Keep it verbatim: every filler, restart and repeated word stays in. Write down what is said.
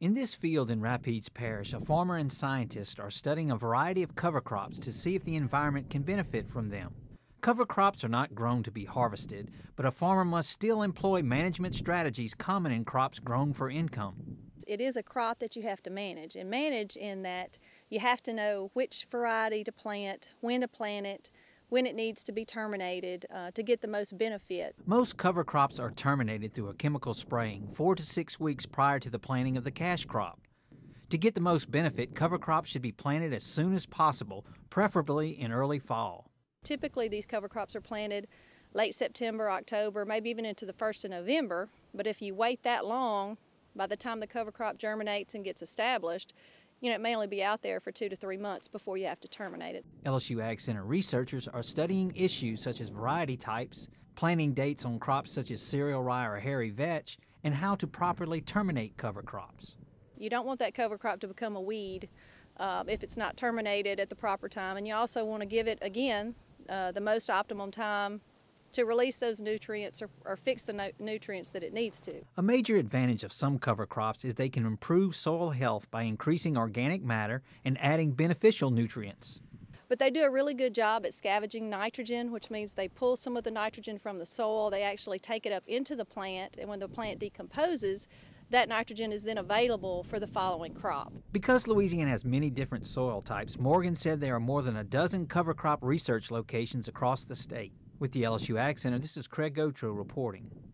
In this field in Rapides Parish, a farmer and scientist are studying a variety of cover crops to see if the environment can benefit from them. Cover crops are not grown to be harvested, but a farmer must still employ management strategies common in crops grown for income. It is a crop that you have to manage, and manage in that you have to know which variety to plant, when to plant it, when it needs to be terminated uh, to get the most benefit. Most cover crops are terminated through a chemical spraying four to six weeks prior to the planting of the cash crop. To get the most benefit, cover crops should be planted as soon as possible, preferably in early fall. Typically these cover crops are planted late September, October, maybe even into the first of November, but if you wait that long, by the time the cover crop germinates and gets established, you know, it may only be out there for two to three months before you have to terminate it. L S U AgCenter researchers are studying issues such as variety types, planting dates on crops such as cereal rye or hairy vetch, and how to properly terminate cover crops. You don't want that cover crop to become a weed uh, if it's not terminated at the proper time, and you also want to give it, again, uh, the most optimum time to release those nutrients or, or fix the no nutrients that it needs to. A major advantage of some cover crops is they can improve soil health by increasing organic matter and adding beneficial nutrients. But they do a really good job at scavenging nitrogen, which means they pull some of the nitrogen from the soil, they actually take it up into the plant, and when the plant decomposes, that nitrogen is then available for the following crop. Because Louisiana has many different soil types, Morgan said there are more than a dozen cover crop research locations across the state. With the L S U AgCenter, this is Craig Gautreaux reporting.